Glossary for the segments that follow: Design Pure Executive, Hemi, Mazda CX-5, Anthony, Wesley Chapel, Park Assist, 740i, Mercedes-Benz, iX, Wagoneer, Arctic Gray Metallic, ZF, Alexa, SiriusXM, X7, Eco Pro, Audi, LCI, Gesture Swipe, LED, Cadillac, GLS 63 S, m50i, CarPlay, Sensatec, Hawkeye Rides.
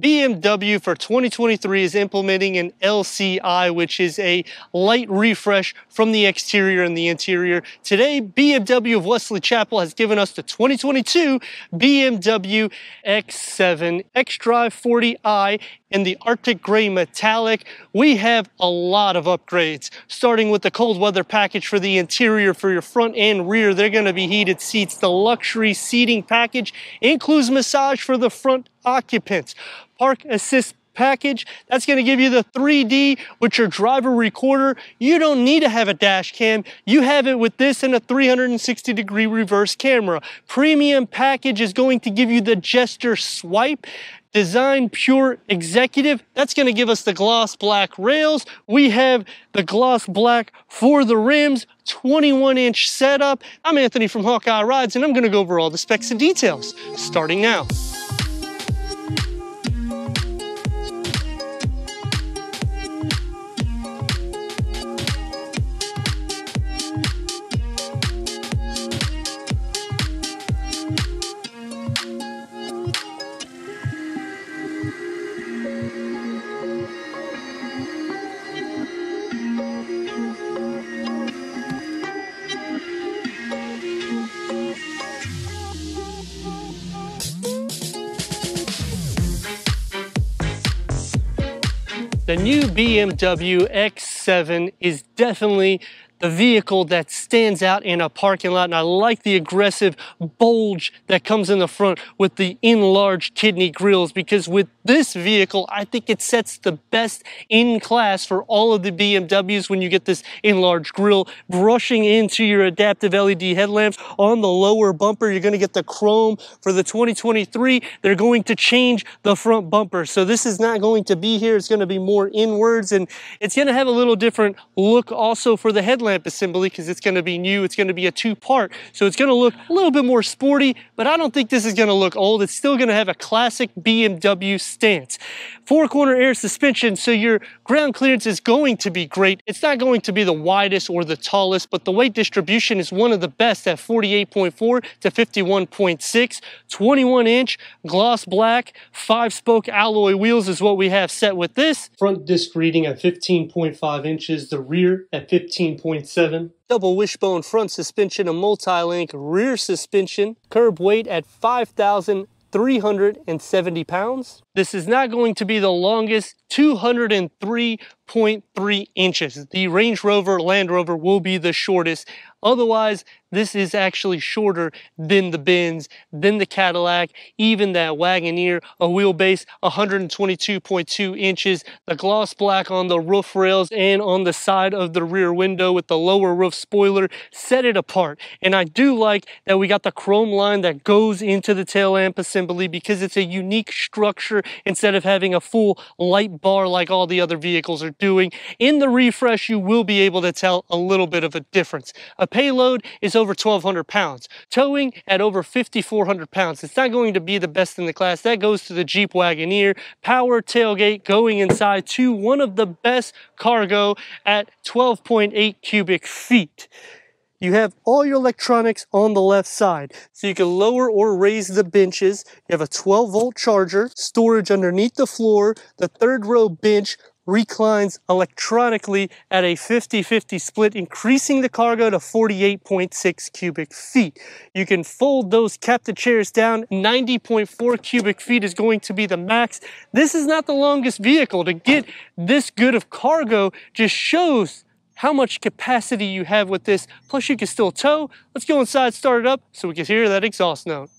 BMW for 2023 is implementing an LCI, which is a light refresh from the exterior and the interior. Today, BMW of Wesley Chapel has given us the 2022 BMW X7, xdrive40i in the Arctic Gray Metallic. We have a lot of upgrades, starting with the cold weather package for the interior for your front and rear. They're gonna be heated seats. The luxury seating package includes massage for the front occupants. Park Assist package, that's gonna give you the 3D with your driver recorder. You don't need to have a dash cam. You have it with this and a 360-degree reverse camera. Premium package is going to give you the Gesture Swipe. Design Pure Executive, that's gonna give us the gloss black rails. We have the gloss black for the rims, 21-inch setup. I'm Anthony from Hawkeye Rides, and I'm gonna go over all the specs and details, starting now. The new BMW X7 is definitely the vehicle that stands out in a parking lot, and I like the aggressive bulge that comes in the front with the enlarged kidney grills, because with this vehicle, I think it sets the best in class for all of the BMWs when you get this enlarged grill. Brushing into your adaptive LED headlamps on the lower bumper, you're gonna get the chrome for the 2023. They're going to change the front bumper. So this is not going to be here. It's gonna be more inwards, and it's gonna have a little different look also for the headlamp assembly, because it's going to be new. It's going to be a two-part, so it's going to look a little bit more sporty, but I don't think this is going to look old. It's still going to have a classic BMW stance. Four-corner air suspension, so your ground clearance is going to be great. It's not going to be the widest or the tallest, but the weight distribution is one of the best at 48.4 to 51.6. 21-inch gloss black 5-spoke alloy wheels is what we have set with this. Front disc reading at 15.5 inches, the rear at 15.7. Double wishbone front suspension, a multi-link rear suspension, curb weight at 5,370 pounds. This is not going to be the longest, 203.3 inches. The Range Rover, Land Rover will be the shortest. Otherwise, this is actually shorter than the Benz, than the Cadillac, even that Wagoneer. A wheelbase, 122.2 inches. The gloss black on the roof rails and on the side of the rear window with the lower roof spoiler set it apart. And I do like that we got the chrome line that goes into the tail lamp assembly, because it's a unique structure instead of having a full light bar like all the other vehicles are doing. In the refresh, you will be able to tell a little bit of a difference. A payload is over 1,200 pounds. Towing at over 5,400 pounds. It's not going to be the best in the class. That goes to the Jeep Wagoneer. Power tailgate going inside to one of the best cargo at 12.8 cubic feet. You have all your electronics on the left side, so you can lower or raise the benches. You have a 12-volt charger, storage underneath the floor. The third row bench reclines electronically at a 50-50 split, increasing the cargo to 48.6 cubic feet. You can fold those captain chairs down. 90.4 cubic feet is going to be the max. This is not the longest vehicle. To get this good of cargo just shows how much capacity you have with this. Plus you can still tow. Let's go inside, start it up so we can hear that exhaust note.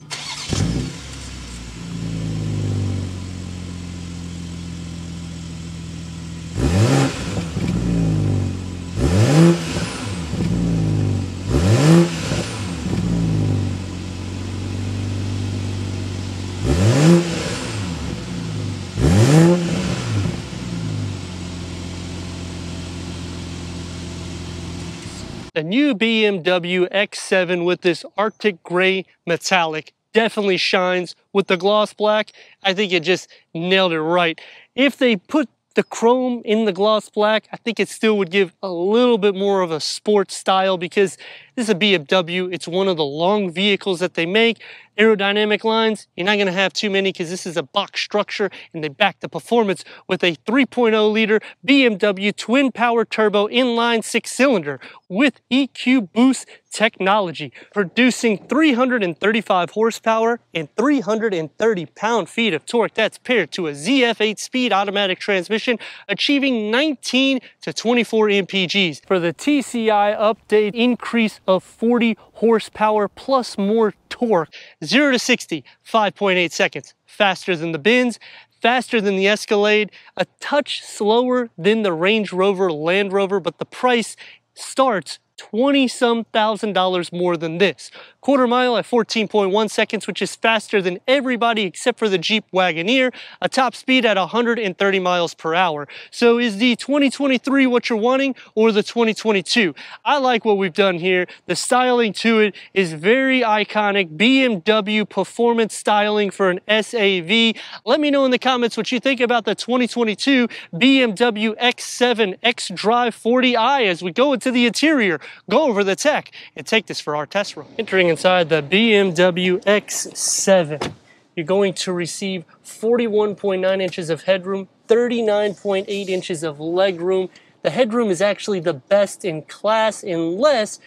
The new BMW X7 with this Arctic Gray Metallic definitely shines with the gloss black. I think it just nailed it right. If they put the chrome in the gloss black, I think it still would give a little bit more of a sports style, because This is a BMW. It's one of the long vehicles that they make. Aerodynamic lines, you're not going to have too many because this is a box structure, and they back the performance with a 3.0 liter BMW twin power turbo inline six cylinder with EQ boost technology, producing 335 horsepower and 330 pound-feet of torque. That's paired to a ZF 8-speed automatic transmission, achieving 19 to 24 mpgs. For the TCI update, increase of 40 horsepower plus more torque. 0 to 60, 5.8 seconds, faster than the Benz, faster than the Escalade, a touch slower than the Range Rover Land Rover, but the price starts $20-some thousand more than this. Quarter mile at 14.1 seconds, which is faster than everybody except for the Jeep Wagoneer, a top speed at 130 miles per hour. So is the 2023 what you're wanting, or the 2022? I like what we've done here. The styling to it is very iconic BMW performance styling for an SAV. Let me know in the comments what you think about the 2022 BMW X7 xdrive40i as we go into the interior, go over the tech, and take this for our test run. Entering inside the BMW X7, you're going to receive 41.9 inches of headroom, 39.8 inches of legroom. The headroom is actually the best in class, unless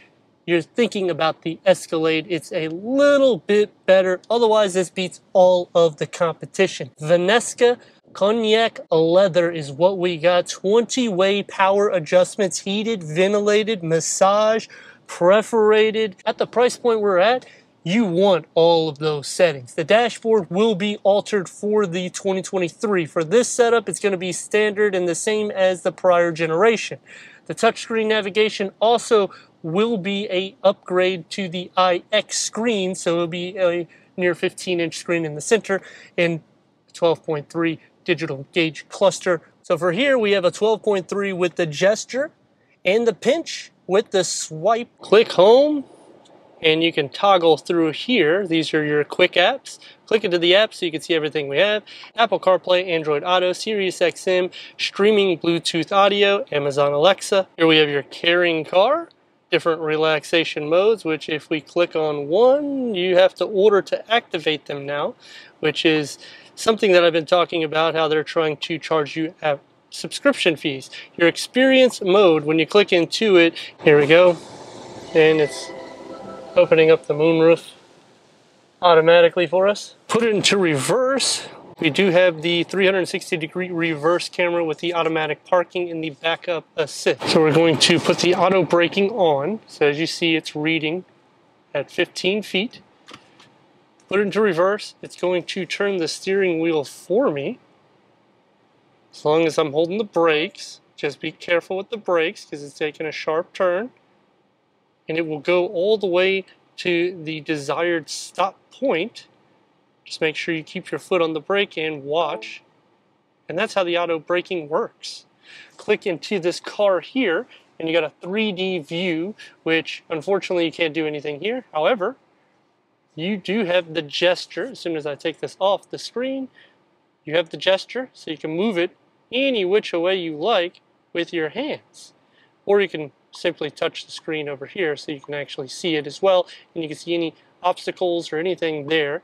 you're thinking about the Escalade. It's a little bit better. Otherwise, this beats all of the competition. Vinesca Cognac leather is what we got. 20-way power adjustments, heated, ventilated, massage, perforated. At the price point we're at, you want all of those settings. The dashboard will be altered for the 2023. For this setup, it's going to be standard and the same as the prior generation. The touchscreen navigation also will be an upgrade to the iX screen, so it'll be a near 15-inch screen in the center and 12.3 digital gauge cluster. So for here, we have a 12.3 with the gesture and the pinch with the swipe. Click home, and you can toggle through here. These are your quick apps. Click into the app so you can see everything we have. Apple CarPlay, Android Auto, SiriusXM, streaming Bluetooth audio, Amazon Alexa. Here we have your carrying car, different relaxation modes, which if we click on one, you have to order to activate them now, which is something that I've been talking about, how they're trying to charge you at subscription fees. Your experience mode, when you click into it, here we go, and it's opening up the moonroof automatically for us. Put it into reverse. We do have the 360-degree reverse camera with the automatic parking and the backup assist. So we're going to put the auto braking on. So as you see, it's reading at 15 feet. Put it into reverse. It's going to turn the steering wheel for me, as long as I'm holding the brakes. Just be careful with the brakes because it's taking a sharp turn, and it will go all the way to the desired stop point. Just make sure you keep your foot on the brake and watch. And that's how the auto braking works. Click into this car here, and you got a 3D view, which unfortunately you can't do anything here. However, you do have the gesture. As soon as I take this off the screen, you have the gesture, so you can move it any which way you like with your hands. Or you can simply touch the screen over here so you can actually see it as well, and you can see any obstacles or anything there.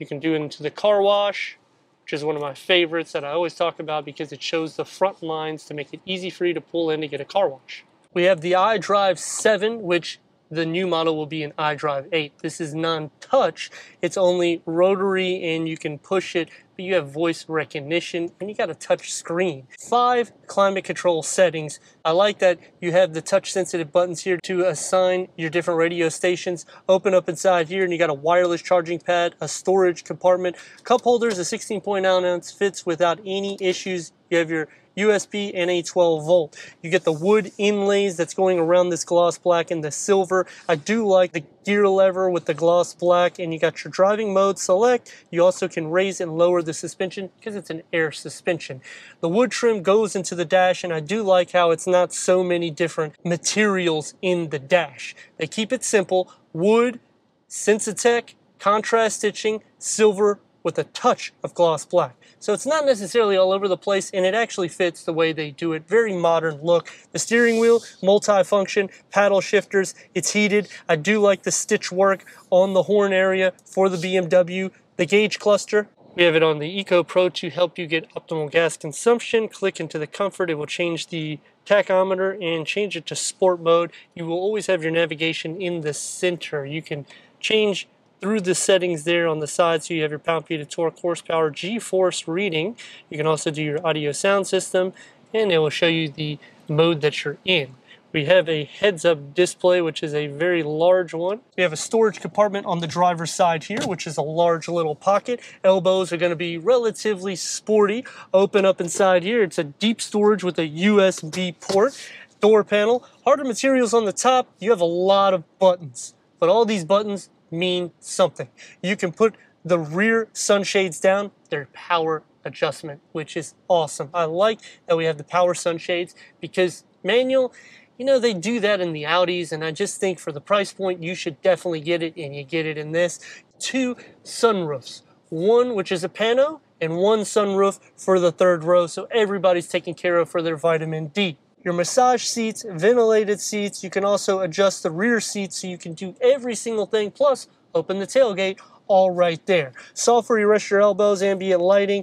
You can do it into the car wash, which is one of my favorites that I always talk about because it shows the front lines to make it easy for you to pull in to get a car wash. We have the iDrive 7, which the new model will be an iDrive 8. This is non-touch. It's only rotary and you can push it, but you have voice recognition and you got a touch screen. 5 climate control settings. I like that you have the touch sensitive buttons here to assign your different radio stations. Open up inside here and you got a wireless charging pad, a storage compartment, cup holders, a 16.9 ounce fits without any issues. You have your USB and a 12 volt. You get the wood inlays that's going around this gloss black and the silver. I do like the gear lever with the gloss black, and you got your driving mode select. You also can raise and lower the suspension because it's an air suspension. The wood trim goes into the dash, and I do like how it's not so many different materials in the dash. They keep it simple: wood, Sensatec, contrast stitching, silver, with a touch of gloss black. So it's not necessarily all over the place, and it actually fits the way they do it. Very modern look. The steering wheel, multi-function, paddle shifters, it's heated. I do like the stitch work on the horn area for the BMW. The gauge cluster, we have it on the Eco Pro to help you get optimal gas consumption. Click into the comfort, it will change the tachometer and change it to sport mode. You will always have your navigation in the center. You can change through the settings there on the side, so you have your pound-feet of torque, horsepower, G-force reading. You can also do your audio sound system, and it will show you the mode that you're in. We have a heads-up display, which is a very large one. We have a storage compartment on the driver's side here, which is a large little pocket. Elbows are going to be relatively sporty. Open up inside here. It's a deep storage with a USB port. Door panel, harder materials on the top. You have a lot of buttons, but all these buttons mean something. You can put the rear sunshades down. They're power adjustment, which is awesome. I like that we have the power sunshades, because manual, you know, they do that in the Audis, and I just think for the price point, you should definitely get it, and you get it in this. Two sunroofs, one which is a pano, and one sunroof for the third row, so everybody's taken care of for their vitamin D. Your massage seats, ventilated seats, you can also adjust the rear seats, so you can do every single thing, plus open the tailgate, all right there. Soft where you rest your elbows, ambient lighting,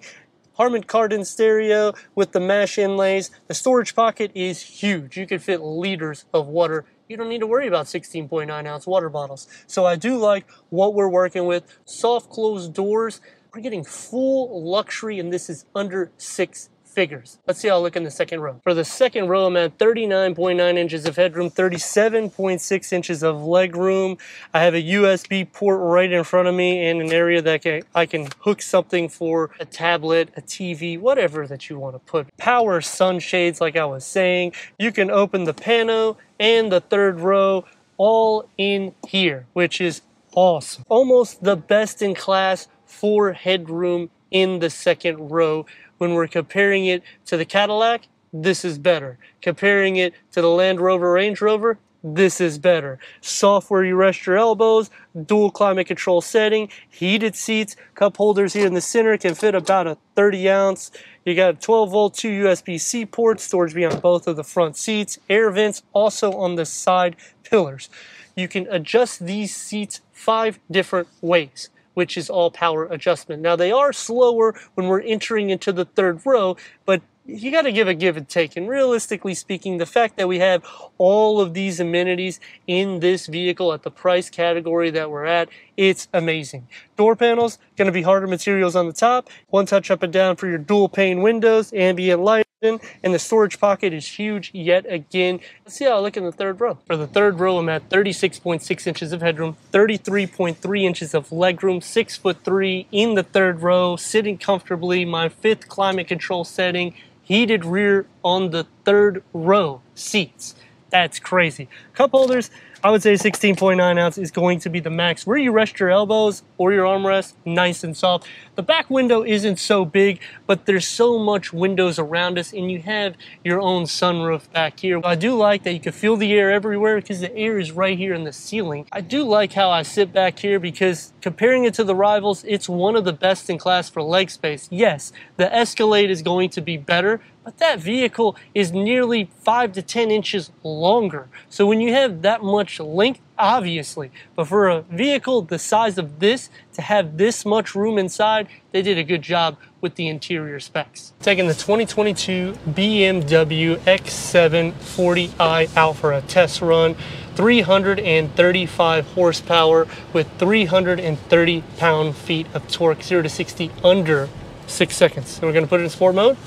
Harman Kardon stereo with the mesh inlays. The storage pocket is huge. You can fit liters of water. You don't need to worry about 16.9 ounce water bottles. So I do like what we're working with. Soft closed doors. We're getting full luxury, and this is under six figures. Let's see how I look in the second row. For the second row, I'm at 39.9 inches of headroom, 37.6 inches of leg room. I have a USB port right in front of me, and an area that I can hook something for a tablet, a TV, whatever that you want to put. Power sunshades, like I was saying. You can open the pano and the third row all in here, which is awesome. Almost the best in class for headroom in the second row. When we're comparing it to the Cadillac, this is better. Comparing it to the Land Rover, Range Rover, this is better. Soft where you rest your elbows, dual climate control setting, heated seats, cup holders here in the center, can fit about a 30 ounce. You got 12 volt, two USB-C ports, storage beyond both of the front seats, air vents also on the side pillars. You can adjust these seats 5 different ways, which is all power adjustment. Now, they are slower when we're entering into the third row, but you got to give and take. And realistically speaking, the fact that we have all of these amenities in this vehicle at the price category that we're at, it's amazing. Door panels, going to be harder materials on the top. One touch up and down for your dual pane windows, ambient lighting, and the storage pocket is huge yet again. Let's see how I look in the third row. For the third row, I'm at 36.6 inches of headroom, 33.3 inches of legroom, 6'3" in the third row, sitting comfortably, my 5th climate control setting, heated rear on the third row seats. That's crazy. Cup holders, I would say 16.9 ounce is going to be the max. Where you rest your elbows or your armrest, nice and soft. The back window isn't so big, but there's so much windows around us, and you have your own sunroof back here. I do like that you can feel the air everywhere, because the air is right here in the ceiling. I do like how I sit back here, because comparing it to the rivals, it's one of the best in class for leg space. Yes, the Escalade is going to be better, but that vehicle is nearly 5 to 10 inches longer. So when you have that much length, obviously, but for a vehicle the size of this to have this much room inside, they did a good job with the interior specs. Taking the 2022 BMW X7 40i out for a test run, 335 horsepower with 330 pound-feet of torque, 0 to 60 under 6 seconds. And we're going to put it in sport mode.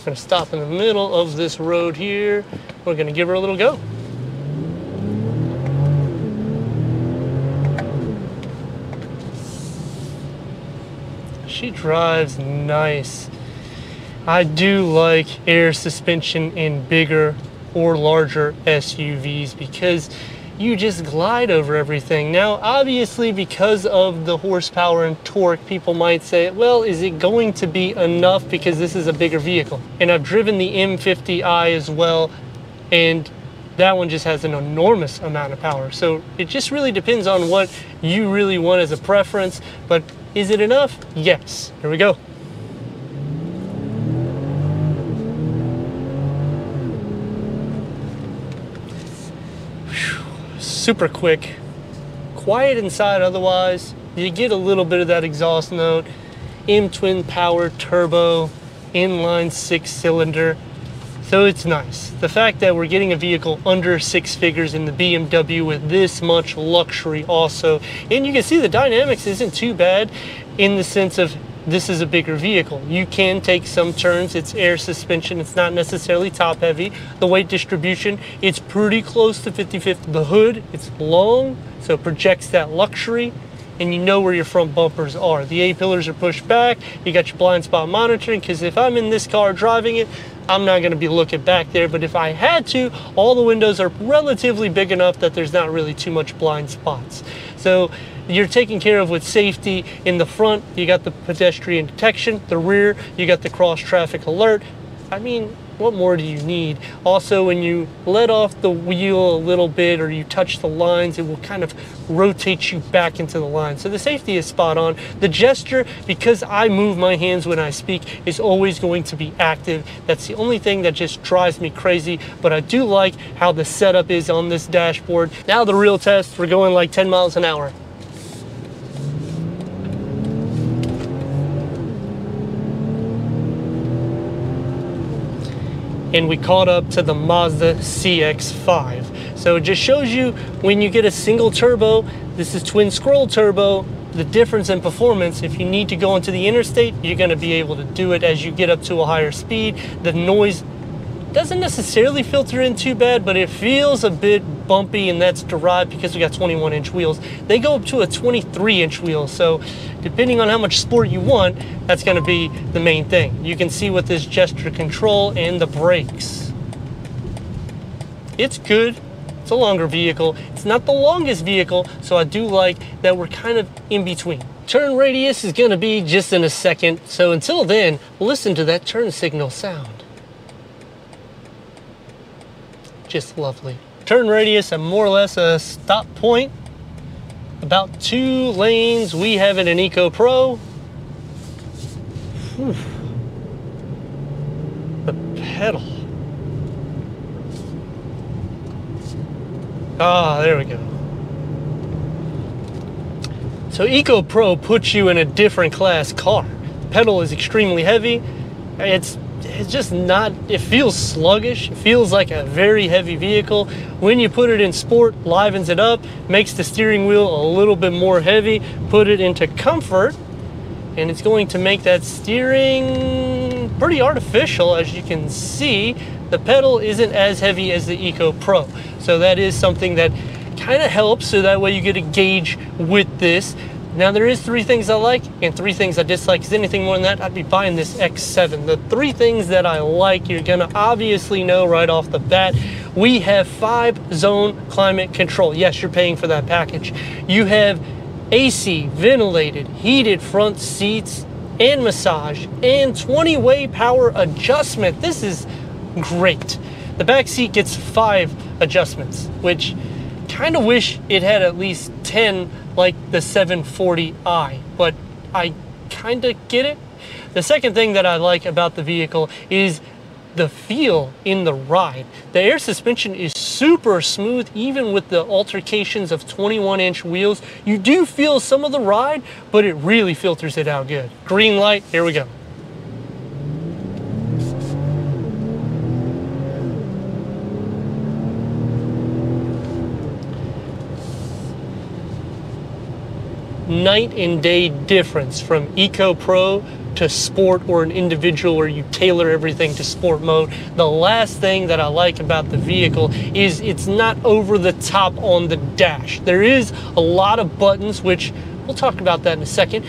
We're going to stop in the middle of this road here. We're going to give her a little go. She drives nice. I do like air suspension in bigger or larger SUVs, because you just glide over everything. Now, obviously, because of the horsepower and torque, people might say, well, is it going to be enough, because this is a bigger vehicle? And I've driven the M50i as well, and that one just has an enormous amount of power. So it just really depends on what you really want as a preference. But Is it enough? Yes. Here we go. Whew. Super quick. Quiet inside otherwise. You get a little bit of that exhaust note. M-twin power, turbo, inline 6-cylinder. So it's nice. The fact that we're getting a vehicle under 6 figures in the BMW with this much luxury also. And you can see the dynamics isn't too bad in the sense of this is a bigger vehicle. You can take some turns. It's air suspension. It's not necessarily top heavy. The weight distribution, it's pretty close to 50-50. The hood, it's long, so it projects that luxury. And you know where your front bumpers are. The A-pillars are pushed back. You got your blind spot monitoring, because if I'm in this car driving it, I'm not gonna be looking back there, but if I had to, all the windows are relatively big enough that there's not really too much blind spots. So you're taken care of with safety. In the front, you got the pedestrian detection. The rear, you got the cross-traffic alert. I mean, what more do you need? Also, when you let off the wheel a little bit or you touch the lines, it will kind of rotate you back into the line. So the safety is spot on. The gesture, because I move my hands when I speak, is always going to be active. That's the only thing that just drives me crazy, but I do like how the setup is on this dashboard. Now the real test, we're going like 10 miles an hour. And we caught up to the Mazda CX-5. So it just shows you when you get a single turbo, this is twin scroll turbo, the difference in performance. If you need to go into the interstate, you're gonna be able to do it as you get up to a higher speed. The noise doesn't necessarily filter in too bad, but it feels a bit bumpy, and that's derived because we got 21-inch wheels. They go up to a 23-inch wheel, so depending on how much sport you want, that's gonna be the main thing. You can see with this gesture control and the brakes. It's good. It's a longer vehicle. It's not the longest vehicle, so I do like that we're kind of in between. Turn radius is gonna be just in a second, so until then, listen to that turn signal sound. Just lovely. Turn radius and more or less a stop point. About 2 lanes. We have it in Eco Pro. Whew. The pedal. Ah, there we go. So Eco Pro puts you in a different class car. The pedal is extremely heavy. It's just not, it feels sluggish. It feels like a very heavy vehicle. When you put it in sport, livens it up, makes the steering wheel a little bit more heavy, put it into comfort, and it's going to make that steering pretty artificial. As you can see, the pedal isn't as heavy as the Eco Pro. So that is something that kind of helps, so that way you get a gauge with this. Now there is 3 things I like and 3 things I dislike, because anything more than that, I'd be buying this X7. The 3 things that I like, you're gonna obviously know right off the bat. We have 5-zone climate control. Yes, you're paying for that package. You have AC, ventilated, heated front seats, and massage, and 20-way power adjustment. This is great. The back seat gets 5 adjustments, which kind of wish it had at least 10 like the 740i, but I kind of get it. The second thing that I like about the vehicle is the feel in the ride. The air suspension is super smooth, even with the altercations of 21-inch wheels. You do feel some of the ride, but it really filters it out good. Green light, here we go. Night and day difference from Eco Pro to sport or an individual, where you tailor everything to sport mode. The last thing that I like about the vehicle is it's not over the top on the dash. There is a lot of buttons, which we'll talk about that in a second,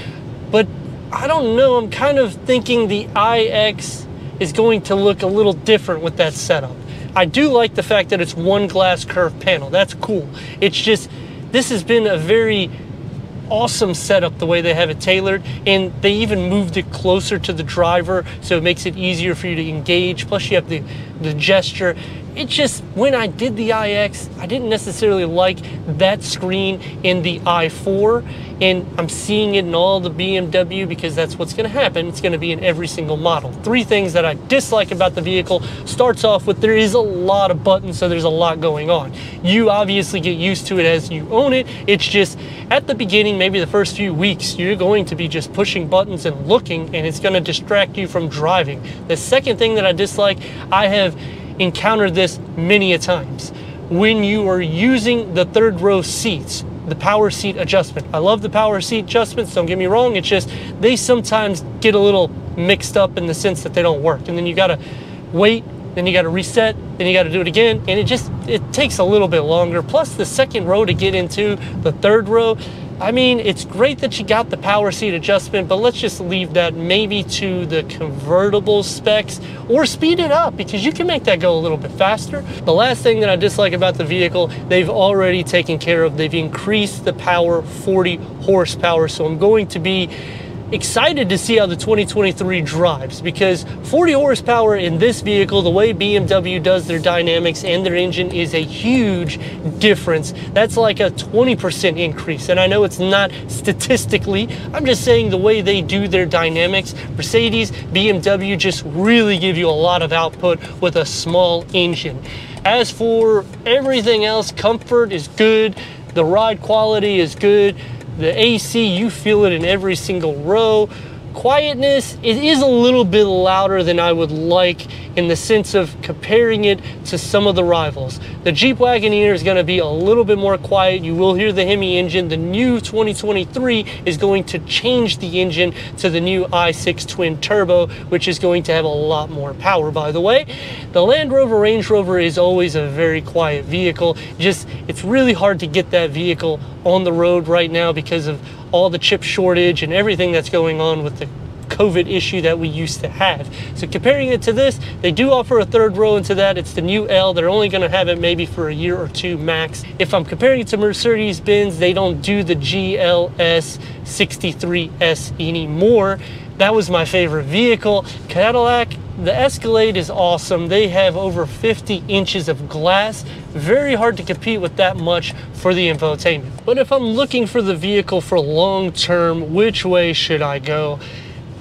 but I don't know, I'm kind of thinking the iX is going to look a little different with that setup. I do like the fact that it's one glass curved panel. That's cool. It's just, this has been a very awesome setup the way they have it tailored, and they even moved it closer to the driver, so it makes it easier for you to engage. Plus you have the gesture. It's just when I did the iX, I didn't necessarily like that screen in the i4, and I'm seeing it in all the BMW because that's what's going to happen. It's going to be in every single model. Three things that I dislike about the vehicle. Starts off with there is a lot of buttons, so there's a lot going on. You obviously get used to it as you own it. It's just at the beginning, maybe the first few weeks, you're going to be just pushing buttons and looking, and it's going to distract you from driving. The second thing that I dislike, I have encountered this many a times. When you are using the third row seats, the power seat adjustment. I love the power seat adjustments, don't get me wrong, it's just they sometimes get a little mixed up in the sense that they don't work. And then you gotta wait, then you gotta reset, then you gotta do it again, and it takes a little bit longer. Plus the second row to get into the third row. I mean, it's great that you got the power seat adjustment, but let's just leave that maybe to the convertible specs or speed it up because you can make that go a little bit faster. The last thing that I dislike about the vehicle, they've already taken care of. They've increased the power 40 horsepower, so I'm going to be excited to see how the 2023 drives because 40 horsepower in this vehicle, the way BMW does their dynamics and their engine is a huge difference. That's like a 20% increase. And I know it's not statistically, I'm just saying the way they do their dynamics, Mercedes, BMW just really give you a lot of output with a small engine. As for everything else, comfort is good. The ride quality is good. The AC, you feel it in every single row. Quietness, it is a little bit louder than I would like in the sense of comparing it to some of the rivals. The Jeep Wagoneer is going to be a little bit more quiet. You will hear the Hemi engine. The new 2023 is going to change the engine to the new i6 twin turbo, which is going to have a lot more power, by the way. The Land Rover Range Rover is always a very quiet vehicle. Just, it's really hard to get that vehicle on the road right now because of all the chip shortage and everything that's going on with the COVID issue that we used to have. So comparing it to this, they do offer a third row into that. It's the new L. They're only going to have it maybe for a year or two max. If I'm comparing it to Mercedes-Benz, they don't do the GLS 63 S anymore. That was my favorite vehicle. Cadillac, the Escalade is awesome. They have over 50 inches of glass. Very hard to compete with that much for the infotainment. But if I'm looking for the vehicle for long term, which way should I go?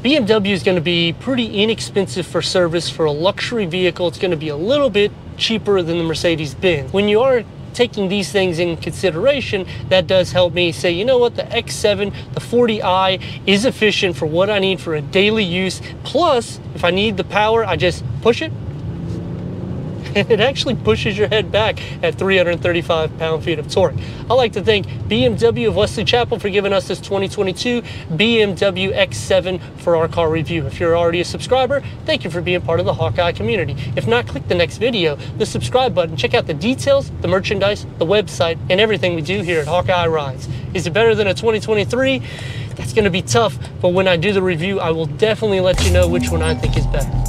BMW is going to be pretty inexpensive for service for a luxury vehicle. It's going to be a little bit cheaper than the Mercedes-Benz. When you are taking these things in consideration, that does help me say, you know what, the X7, the 40i is efficient for what I need for a daily use. Plus, if I need the power, I just push it, and it actually pushes your head back at 335 pound-feet of torque. I'd like to thank BMW of Wesley Chapel for giving us this 2022 BMW X7 for our car review. If you're already a subscriber, thank you for being part of the Hawkeye community. If not, click the next video, the subscribe button, check out the details, the merchandise, the website, and everything we do here at Hawkeye Rides. Is it better than a 2023? That's gonna be tough, but when I do the review, I will definitely let you know which one I think is better.